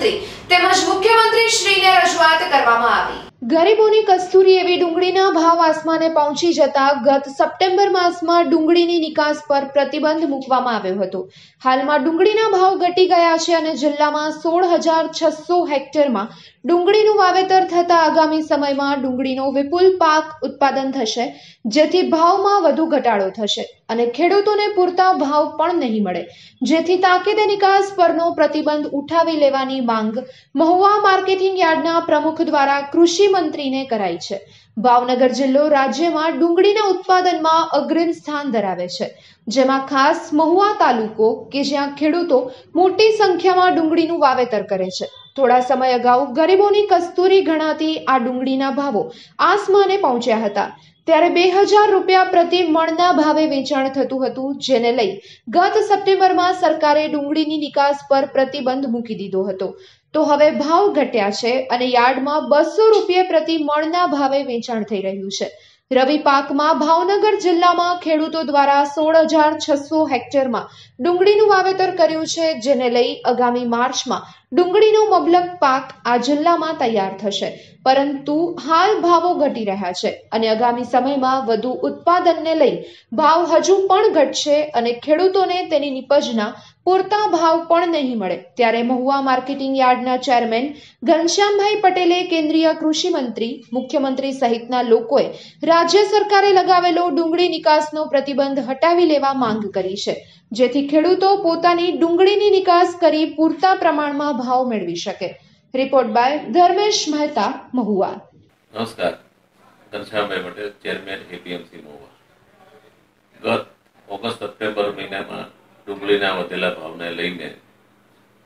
मंत्री तेमज मुख्यमंत्री श्रीने रजूआत करवामां आवी। गरीबोनी कस्तूरी एवी डुंगळीना भाव आसमाने पहुंची जता गत सप्टेम्बर मासमां डुंगळीनी निकास पर प्रतिबंध मूकवामां આવ્યો હતો। હાલમાં ડુંગળીના ભાવ ઘટી ગયા છે અને જિલ્લામાં 16600 હેક્ટરમાં ડુંગળીનું વાવેતર થતા આગામી સમયમાં ડુંગળીનો વિપુલ પાક ઉત્પાદન થશે, જેથી ભાવમાં વધુ ઘટાડો થશે અને ખેડૂતોને પૂરતા ભાવ પણ નહીં મળે, જેથી તાકીદે નિકાસ પરનો પ્રતિબંધ ઉઠાવી લેવાની માંગ મહુવા માર્કેટીંગ યાર્ડના પ્રમુખ દ્વારા કૃષિ મંત્રીને કરાઈ છે। ભાવનગર જિલ્લો રાજ્યમાં ડુંગળીના ઉત્પાદનમાં અગ્રીમ સ્થાન ધરાવે છે, જેમાં ખાસ મહુવા તાલુકો કે જ્યાં ખેડૂતો મોટી સંખ્યામાં ડુંગળીનું વાવેતર કરે છે। થોડા સમય અગાઉ ગરીબોની કસ્તુરી ગણાતી આ ડુંગળીના ભાવો આસમાને પહોંચ્યા હતા, ત્યારે 2000 રૂપિયા પ્રતિ મણના ભાવે વેચાણ થતું હતું, જેને લઈ ગત સપ્ટેમ્બરમાં સરકારે ડુંગળીની નિકાસ પર પ્રતિબંધ મૂકી દીધો હતો। તો હવે ભાવ ઘટ્યા છે અને યાર્ડમાં 200 રૂપિયા પ્રતિ મણના ભાવે વેચાણ થઈ રહ્યું છે। રવિ પાકમાં ભાવનગર જિલ્લામાં ખેડૂતો દ્વારા 16600 હેક્ટરમાં ડુંગળીનું વાવેતર કર્યું છે, જેને લઈ આગામી માર્ચમાં ડુંગળીનો મબલક પાક આ જિલ્લામાં તૈયાર થશે, પરંતુ હાલ ભાવો ઘટી રહ્યા છે અને આગામી સમયમાં વધુ ઉત્પાદનને લઈ ભાવ હજુ પણ ઘટશે અને ખેડૂતોને તેની નિપજના પૂરતા ભાવ પણ નહીં મળે, ત્યારે મહુવા માર્કેટિંગ યાર્ડના ચેરમેન ઘનશ્યામભાઈ પટેલે કેન્દ્રીય કૃષિ મંત્રી, મુખ્યમંત્રી સહિતના લોકોએ રાજ્ય સરકારે લગાવેલો ડુંગળી નિકાસનો પ્રતિબંધ હટાવી લેવા માંગ કરી છે, જેથી ખેડૂતો પોતાની ડુંગળીની નિકાસ કરી પૂરતા પ્રમાણમાં ભાવ મેળવી શકે। Report by Dharmesh Mehta, Mahuva. નમસ્કાર, ઘનશ્યામભાઈ પટેલ, ચેરમેન એપીએમસી મહુવા। ગત ઓગસ્ટ સપ્ટેમ્બર મહિનામાં ડુંગળીના વધેલા ભાવને લઈને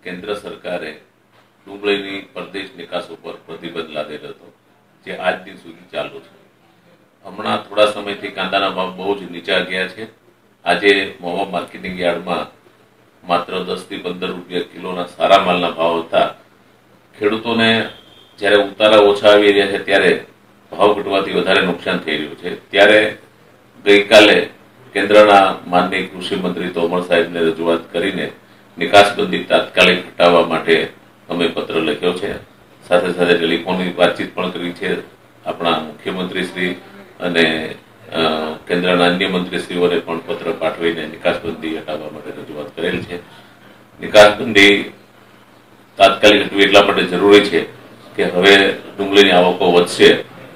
કેન્દ્ર સરકારે ડુંગળીની પરદેશ નિકાસ ઉપર પ્રતિબંધ લાદેલો હતો, જે આજ દિન સુધી ચાલુ છે। હમણાં થોડા સમયથી કાંદાના ભાવ બહુ જ નીચા ગયા છે। આજે મહુવા માર્કેટિંગ યાર્ડમાં માત્ર 10 થી 15 રૂપિયા કિલોના સારા માલના ભાવ હતા। ખેડૂતોને જ્યારે ઉતારા ઓછા આવી રહ્યા છે, ત્યારે ભાવ ઘટવાથી વધારે નુકસાન થઈ રહ્યું છે। ત્યારે ગઈકાલે કેન્દ્રના માનનીય કૃષિ મંત્રી તોમર સાહેબને રજૂઆત કરીને નિકાસબંધી તાત્કાલિક હટાવવા માટે અમે પત્ર લખ્યો છે। સાથે સાથે ટેલિફોનની વાતચીત પણ કરી છે આપણા મુખ્યમંત્રીશ્રી અને કેન્દ્રના અન્ય મંત્રીશ્રીઓને પણ પત્ર પાઠવીને નિકાસબંધી હટાવવા માટે રજૂઆત કરેલ છે। નિકાસબંધી તાત્કાલિક હટવી એટલા માટે જરૂરી છે કે હવે ડુંગળીની આવકો વધશે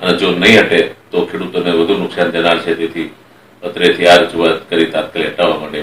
અને જો નહીં હટે તો ખેડૂતોને વધુ નુકસાન જનાર છે, તેથી અત્રેથી આ રજૂઆત કરી તાત્કાલિક હટાવવા માટે